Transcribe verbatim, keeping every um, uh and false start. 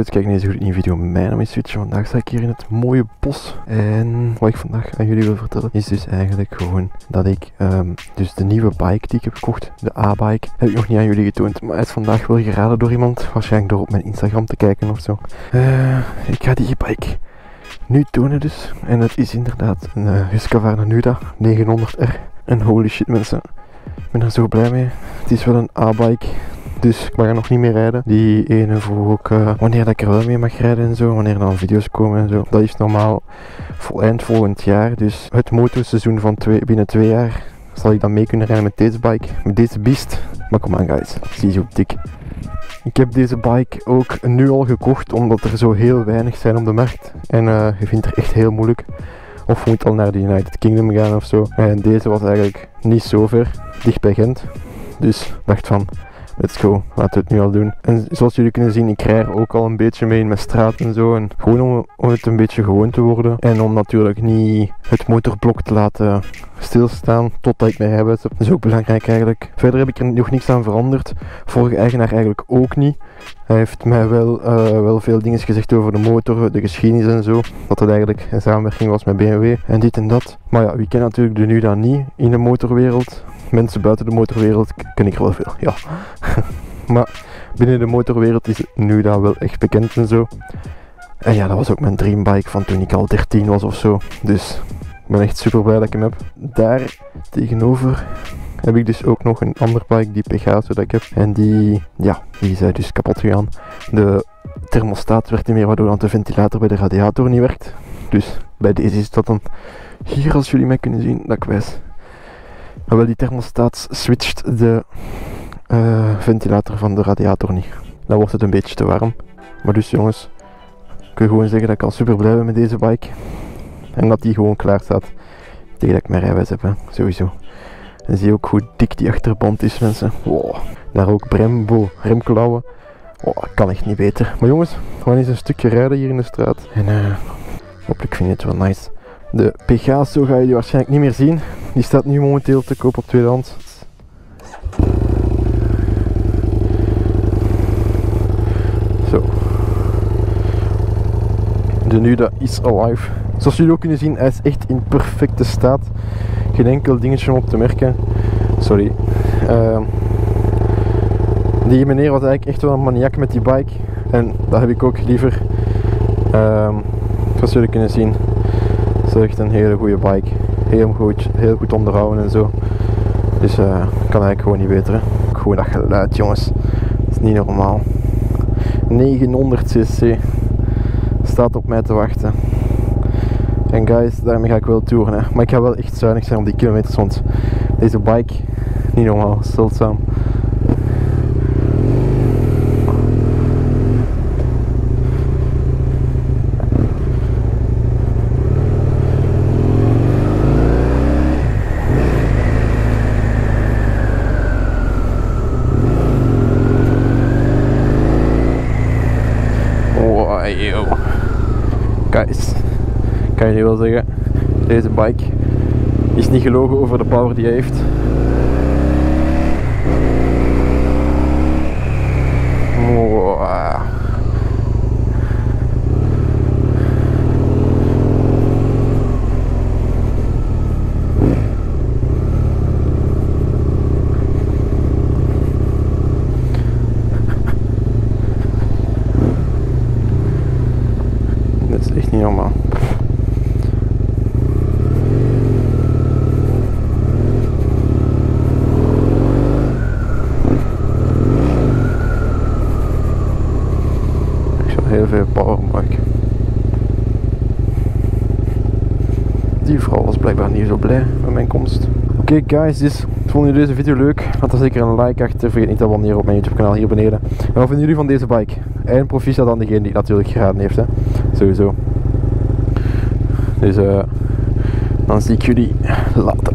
uit. Kijk niet zo goed in die video. Mijn naam is Switch. Vandaag sta ik hier in het mooie bos. En wat ik vandaag aan jullie wil vertellen is dus eigenlijk gewoon dat ik um, dus de nieuwe bike die ik heb gekocht, de A-bike, heb ik nog niet aan jullie getoond. Maar het is vandaag wel geraden door iemand. Waarschijnlijk door op mijn Instagram te kijken ofzo. Uh, ik ga die bike nu tonen dus. En het is inderdaad een uh, Husqvarna Nuda negenhonderd R. En holy shit mensen. Ik ben er zo blij mee. Het is wel een A-bike. Dus ik mag er nog niet mee rijden. Die ene vroeg ook uh, wanneer dat ik er wel mee mag rijden en zo. Wanneer er dan video's komen en zo. Dat is normaal vol eind volgend jaar. Dus het motoseizoen van twee, binnen twee jaar zal ik dan mee kunnen rijden met deze bike. Met deze beest. Maar kom aan guys. Zie je op dik. Ik heb deze bike ook nu al gekocht. Omdat er zo heel weinig zijn op de markt. En uh, je vindt het echt heel moeilijk. Of je moet al naar de United Kingdom gaan of zo. En deze was eigenlijk niet zo ver. Dicht bij Gent. Dus ik dacht van... let's go, laten we het nu al doen. En zoals jullie kunnen zien, ik rij er ook al een beetje mee in mijn straat en zo. En gewoon om, om het een beetje gewoon te worden. En om natuurlijk niet het motorblok te laten stilstaan totdat ik mijn rijbewijs heb. Dat is ook belangrijk eigenlijk. Verder heb ik er nog niks aan veranderd. Vorige eigenaar eigenlijk ook niet. Hij heeft mij wel, uh, wel veel dingen gezegd over de motor, de geschiedenis en zo. Dat het eigenlijk een samenwerking was met B M W en dit en dat. Maar ja, wie kent natuurlijk de Nuda niet in de motorwereld. Mensen buiten de motorwereld ken ik er wel veel, ja. Maar binnen de motorwereld is Nuda wel echt bekend en zo. En ja, dat was ook mijn dreambike van toen ik al dertien was of zo. Dus ik ben echt super blij dat ik hem heb. Daar tegenover heb ik dus ook nog een ander bike, die Pegaso dat ik heb. En die, ja, die is dus kapot gegaan. De thermostaat werkt niet meer, waardoor dan de ventilator bij de radiator niet werkt. Dus bij deze is dat dan hier, als jullie mij kunnen zien, dat ik wijs. Maar wel, die thermostaat switcht de uh, ventilator van de radiator niet. Dan wordt het een beetje te warm. Maar dus jongens, ik wil gewoon zeggen dat ik al super blij ben met deze bike. En dat die gewoon klaar staat. Tegen dat ik mijn rijbewijs heb, hè. Sowieso. En zie je ook hoe dik die achterband is mensen. Wow. Daar ook Brembo remklauwen. Oh, dat kan echt niet beter. Maar jongens, we gaan eens een stukje rijden hier in de straat. En uh, hopelijk vind je het wel nice. De Pegaso ga je waarschijnlijk niet meer zien. Die staat nu momenteel te koop op tweedehands. Zo. De Nuda is alive. Zoals jullie ook kunnen zien, hij is echt in perfecte staat. Geen enkel dingetje om op te merken. Sorry. Uh, die meneer was eigenlijk echt wel een maniak met die bike. En dat heb ik ook liever. Uh, zoals jullie kunnen zien. Het is echt een hele goede bike. Heel goed, heel goed onderhouden en zo. Dus uh, kan eigenlijk gewoon niet beter. Hè. Gewoon dat geluid jongens. Dat is niet normaal. negenhonderd cc. Staat op mij te wachten. En guys, daarmee ga ik wel toeren. Hè. Maar ik ga wel echt zuinig zijn op die kilometers. Want deze bike, niet normaal, zeldzaam. Yo. Guys, ik kan jullie wel zeggen, deze bike is niet gelogen over de power die hij heeft. Wow. Normaal. Ik zal heel veel power maken. Die vrouw was blijkbaar niet zo blij met mijn komst. Oké okay guys, dus vonden jullie deze video leuk? Laat er zeker een like achter. Vergeet niet te abonneren op mijn YouTube kanaal hier beneden. En wat vinden jullie van deze bike? En proficiat aan degene die het natuurlijk geraden heeft, hè? Sowieso. Dus uh, dan zie ik jullie later.